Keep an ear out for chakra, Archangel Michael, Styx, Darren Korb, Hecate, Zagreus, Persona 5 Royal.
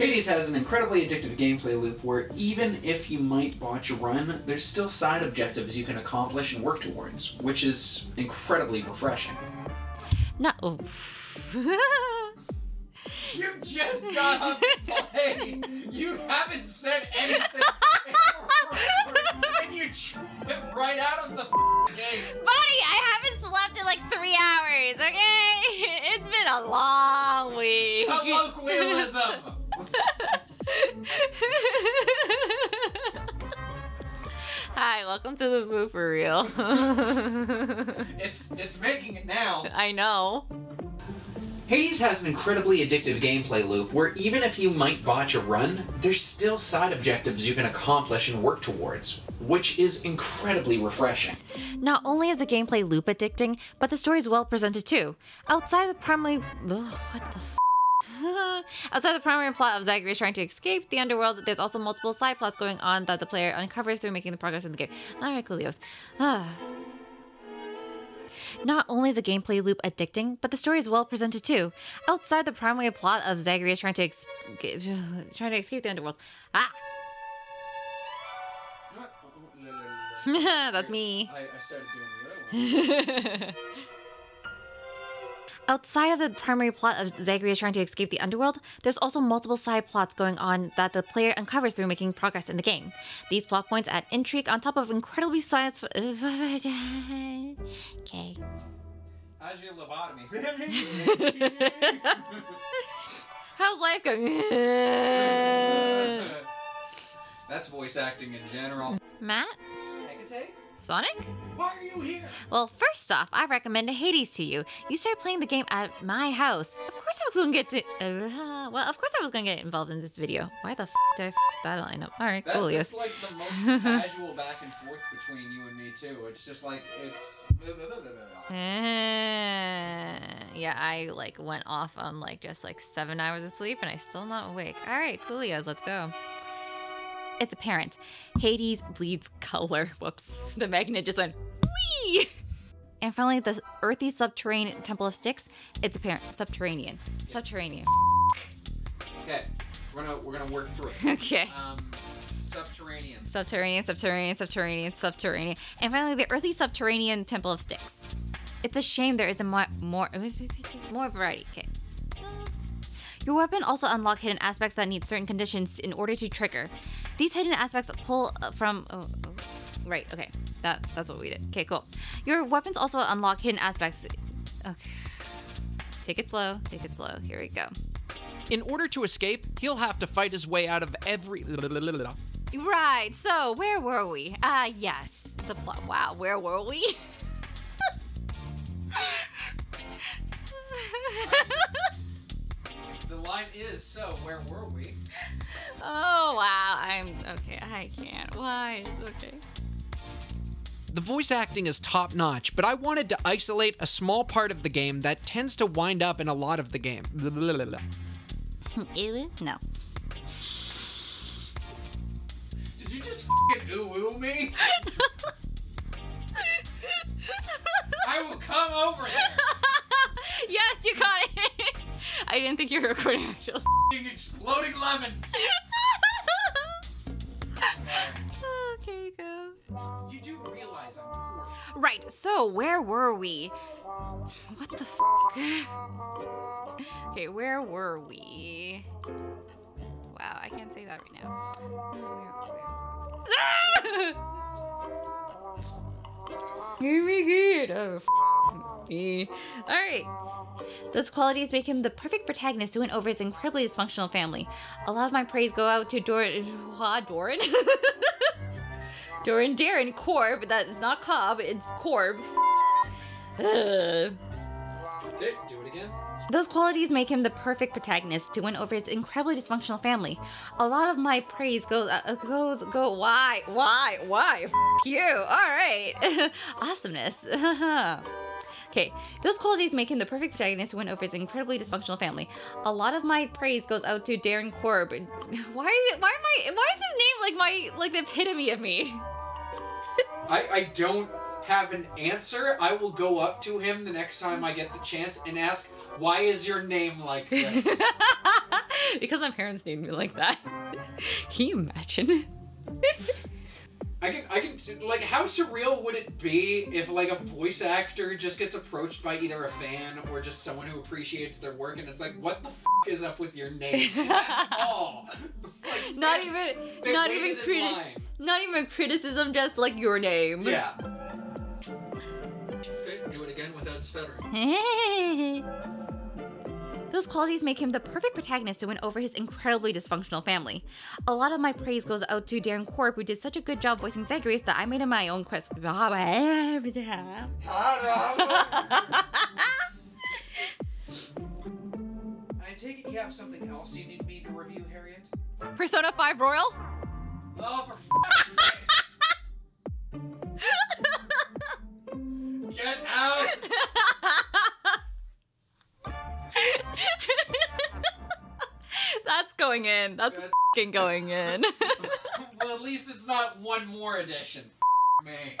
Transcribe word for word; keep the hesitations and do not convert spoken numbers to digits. Hades has an incredibly addictive gameplay loop where even if you might botch a run, there's still side objectives you can accomplish and work towards, which is incredibly refreshing. No. You just got off the plane! You haven't said anything! And you tripped right out of the game! Buddy, I haven't slept in like three hours, okay? It's been a long week. Colloquialism! Hi, welcome to the Boo For Real. it's it's making it now. I know. Hades has an incredibly addictive gameplay loop where even if you might botch a run, there's still side objectives you can accomplish and work towards, which is incredibly refreshing. Not only is the gameplay loop addicting, but the story is well presented too. Outside the primary, ugh, what the f outside the primary plot of Zagreus trying to escape the underworld, there's also multiple side plots going on that the player uncovers through making the progress in the game. All right, coolios. Not only is the gameplay loop addicting, but the story is well presented too. Outside the primary plot of Zagreus trying to ex trying to escape the underworld. Ah! No, no, no, no, no. That's me. I, I started doing the other one. Outside of the primary plot of Zagreus trying to escape the underworld, there's also multiple side plots going on that the player uncovers through making progress in the game. These plot points add intrigue on top of incredibly science. Okay. How's your lobotomy? How's life going? That's voice acting in general. Matt? Hecate? Sonic? Why are you here? Well, first off, I recommend Hades to you. You start playing the game at my house. Of course I was gonna get to, uh, well, of course I was gonna get involved in this video. Why the f did I f that line up? All right, that, cool. That's yes. Like the most casual back and forth between you and me too. It's just like, it's... Uh, yeah, I like went off on like just like seven hours of sleep and I still not awake. All right, coolios, let's go. It's apparent. Hades bleeds color. Whoops. The magnet just went, whee! And finally, the earthy subterranean Temple of Styx. It's apparent. Subterranean. Yeah. Subterranean. Okay. We're gonna, we're gonna work through it. Okay. Um, subterranean. Subterranean, subterranean, subterranean, subterranean. And finally, the earthy subterranean Temple of Styx. It's a shame there isn't more, more, more variety. Okay. Your weapon also unlocks hidden aspects that need certain conditions in order to trigger. These hidden aspects pull from... Oh, oh, right, okay. That, that's what we did. Okay, cool. Your weapons also unlock hidden aspects... Okay. Take it slow. Take it slow. Here we go. In order to escape, he'll have to fight his way out of every... Right, so where were we? Ah, uh, yes. The plot. Wow, where were we? The line is, so where were we? Oh, wow. I'm, okay, I can't. Why? Okay. The voice acting is top-notch, but I wanted to isolate a small part of the game that tends to wind up in a lot of the game. Ew, no. Did you just f***ing ooh-woo me? I will come over there. Yes, you got it. I didn't think you were recording, actually. Exploding lemons! Okay, go. You do realize I'm poor. Right, so where were we? What the f? Okay, where were we? Wow, I can't say that right now. Here we go. Oh, f. Alright. Those qualities make him the perfect protagonist to win over his incredibly dysfunctional family. A lot of my praise go out to Dor uh, Doran. Doran Darren Korb. That is not Cobb, it's Korb. Ugh. Do it again. Those qualities make him the perfect protagonist to win over his incredibly dysfunctional family. A lot of my praise goes uh, goes go. Why? Why? Why? F you. All right. Awesomeness. Okay, those qualities make him the perfect protagonist to win over his incredibly dysfunctional family. A lot of my praise goes out to Darren Korb. Why is it, why am I, why is his name like my, like the epitome of me? I, I don't have an answer. I will go up to him the next time I get the chance and ask, why is your name like this? Because my parents named me like that. Can you imagine? I can, I can, like, how surreal would it be if, like, a voice actor just gets approached by either a fan or just someone who appreciates their work and is like, what the f*** is up with your name? That's all. Like, not even, not even criticism, not even criticism, just, like, your name. Yeah. Okay, do it again without stuttering. Those qualities make him the perfect protagonist to win over his incredibly dysfunctional family. A lot of my praise goes out to Darren Korb, who did such a good job voicing Zagreus that I made him my own quest. I take it you have something else you need me to review, Harriet? Persona five Royal? Oh, for fuck's sake. Get out! That's going in. That's f***ing going in. Well, at least it's not one more edition. F*** me.